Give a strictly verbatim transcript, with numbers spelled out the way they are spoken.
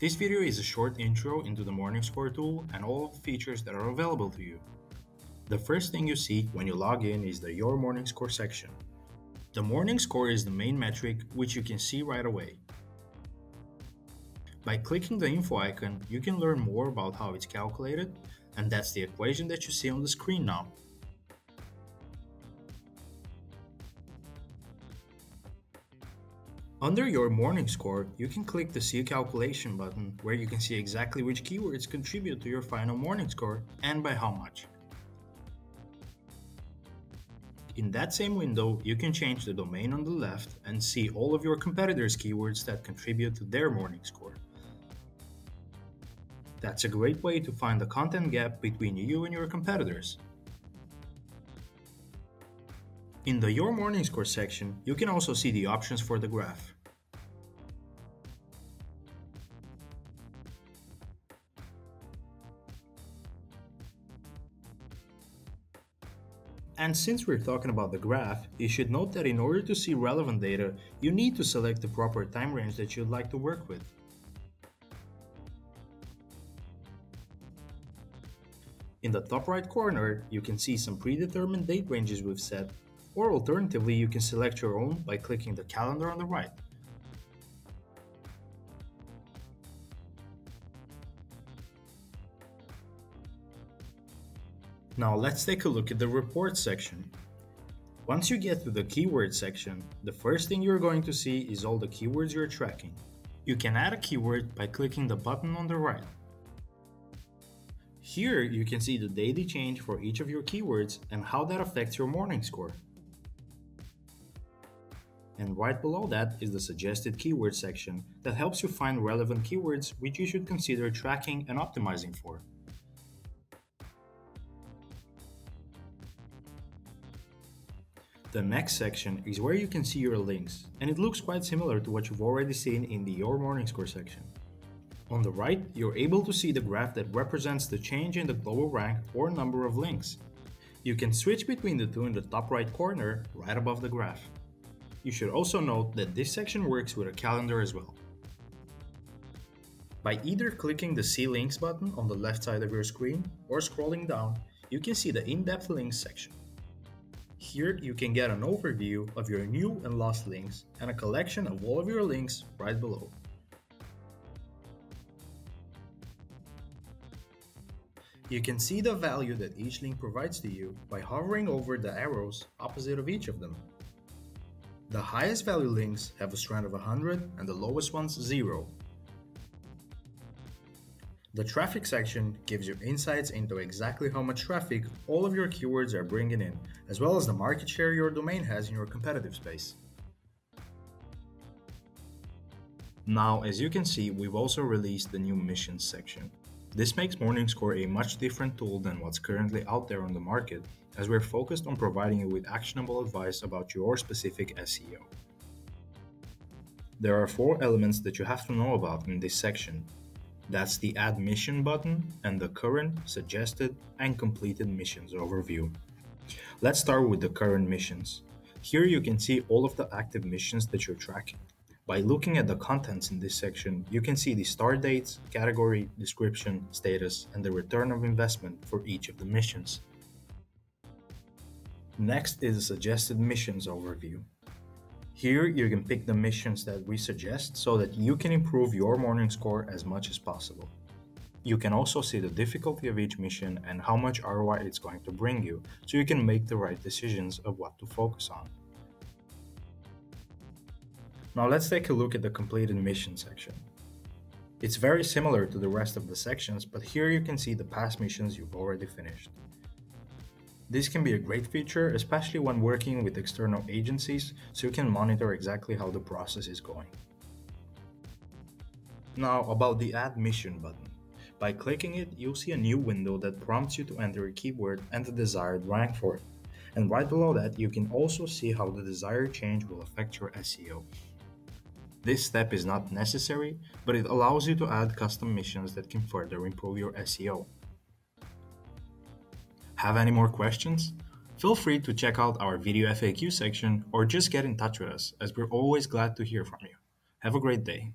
This video is a short intro into the Morningscore tool and all the features that are available to you. The first thing you see when you log in is the Your Morningscore section. The Morningscore is the main metric, which you can see right away. By clicking the info icon, you can learn more about how it's calculated, and that's the equation that you see on the screen now. Under your Morningscore, you can click the See Calculation button, where you can see exactly which keywords contribute to your final Morningscore and by how much. In that same window, you can change the domain on the left and see all of your competitors' keywords that contribute to their Morningscore. That's a great way to find the content gap between you and your competitors. In the Your Morningscore section, you can also see the options for the graph. And since we're talking about the graph, you should note that in order to see relevant data, you need to select the proper time range that you'd like to work with. In the top right corner, you can see some predetermined date ranges we've set, or alternatively, you can select your own by clicking the calendar on the right. Now let's take a look at the reports section. Once you get to the keyword section, the first thing you're going to see is all the keywords you're tracking. You can add a keyword by clicking the button on the right. Here you can see the daily change for each of your keywords and how that affects your Morningscore. And right below that is the suggested keyword section that helps you find relevant keywords which you should consider tracking and optimizing for. The next section is where you can see your links, and it looks quite similar to what you've already seen in the Your Morningscore section. On the right, you're able to see the graph that represents the change in the global rank or number of links. You can switch between the two in the top right corner, right above the graph. You should also note that this section works with a calendar as well. By either clicking the See Links button on the left side of your screen or scrolling down, you can see the In-Depth Links section. Here you can get an overview of your new and lost links and a collection of all of your links right below. You can see the value that each link provides to you by hovering over the arrows opposite of each of them. The highest value links have a strand of one hundred and the lowest ones zero. The traffic section gives you insights into exactly how much traffic all of your keywords are bringing in, as well as the market share your domain has in your competitive space. Now, as you can see, we've also released the new missions section. This makes Morningscore a much different tool than what's currently out there on the market, as we're focused on providing you with actionable advice about your specific S E O. There are four elements that you have to know about in this section. That's the Add Mission button and the Current, Suggested, and Completed Missions overview. Let's start with the current missions. Here you can see all of the active missions that you're tracking. By looking at the contents in this section, you can see the start dates, category, description, status, and the return of investment for each of the missions. Next is the Suggested Missions overview. Here you can pick the missions that we suggest so that you can improve your Morningscore as much as possible. You can also see the difficulty of each mission and how much R O I it's going to bring you, so you can make the right decisions of what to focus on. Now let's take a look at the Completed Mission section. It's very similar to the rest of the sections, but here you can see the past missions you've already finished. This can be a great feature, especially when working with external agencies, so you can monitor exactly how the process is going. Now about the Add Mission button. By clicking it, you'll see a new window that prompts you to enter a keyword and the desired rank for it. And right below that, you can also see how the desired change will affect your S E O. This step is not necessary, but it allows you to add custom missions that can further improve your S E O. Have any more questions? Feel free to check out our video F A Q section or just get in touch with us, as we're always glad to hear from you. Have a great day.